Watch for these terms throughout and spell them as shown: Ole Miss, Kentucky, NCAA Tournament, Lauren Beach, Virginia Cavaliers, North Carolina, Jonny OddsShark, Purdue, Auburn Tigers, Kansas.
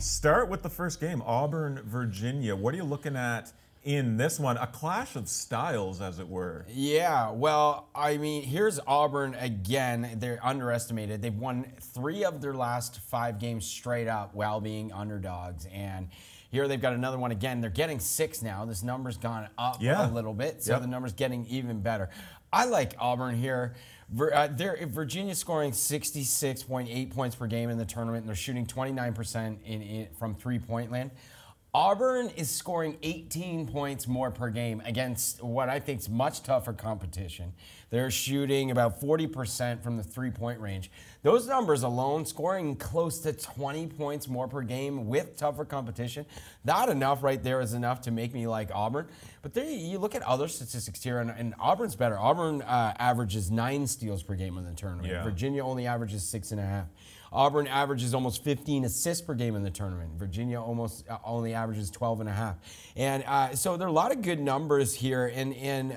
Start with the first game, Auburn, Virginia. What are you looking at in this one? A clash of styles, as it were. Yeah, well, I mean, here's Auburn again. They're underestimated. They've won 3 of their last 5 games straight up while being underdogs. And here they've got another one again. They're getting 6 now. This number's gone up a little bit, so the number's getting even better. I like Auburn here. Virginia's scoring 66.8 points per game in the tournament, and they're shooting 29% from three-point land. Auburn is scoring 18 points more per game against what I think is much tougher competition. They're shooting about 40% from the three-point range. Those numbers alone, scoring close to 20 points more per game with tougher competition, not enough right there is enough to make me like Auburn. But there, you look at other statistics here, and Auburn's better. Auburn averages 9 steals per game in the tournament. Yeah. Virginia only averages 6.5. Auburn averages almost 15 assists per game in the tournament. Virginia almost only averages 12.5. And so there are a lot of good numbers here. And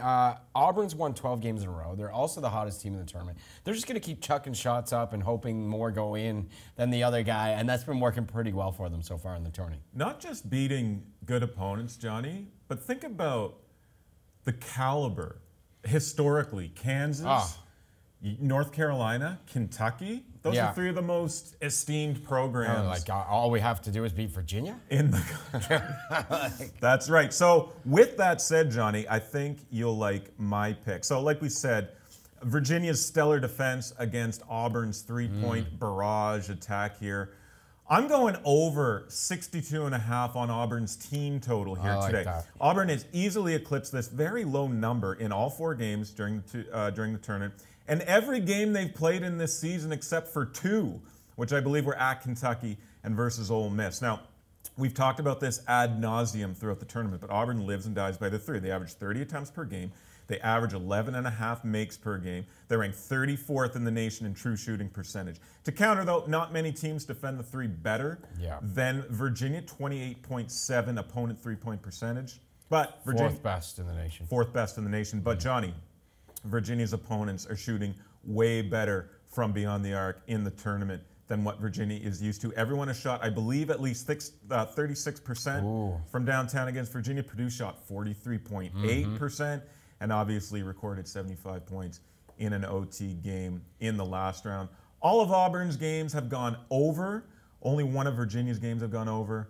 Auburn's won 12 games in a row. They're also the hottest team in the tournament. They're just going to keep chucking shots up and hoping more go in than the other guy. And that's been working pretty well for them so far in the tourney. Not just beating good opponents, Johnny, but think about the caliber historically. Kansas, North Carolina, Kentucky. Those are 3 of the most esteemed programs. Like all we have to do is beat Virginia in the country. That's right. So with that said, Johnny, I think you'll like my pick. So like we said, Virginia's stellar defense against Auburn's three-point barrage attack here. I'm going over 62.5 on Auburn's team total here today. That. Auburn has easily eclipsed this very low number in all 4 games during the tournament. And every game they've played in this season except for 2, which I believe were at Kentucky and versus Ole Miss. Now, we've talked about this ad nauseum throughout the tournament, but Auburn lives and dies by the three. They average 30 attempts per game. They average 11.5 makes per game. They rank 34th in the nation in true shooting percentage. To counter, though, not many teams defend the three better than Virginia, 28.7 opponent three-point percentage. But Virginia, 4th best in the nation. 4th best in the nation. But Johnny, Virginia's opponents are shooting way better from beyond the arc in the tournament than what Virginia is used to. Everyone has shot, I believe, at least 36% from downtown against Virginia. Purdue shot 43.8%, and obviously recorded 75 points in an OT game in the last round. All of Auburn's games have gone over. Only one of Virginia's games have gone over.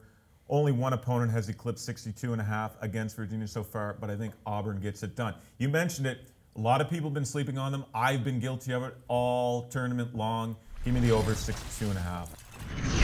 Only one opponent has eclipsed 62.5 against Virginia so far, but I think Auburn gets it done. You mentioned it. A lot of people have been sleeping on them. I've been guilty of it all tournament long. Give me the over 62.5.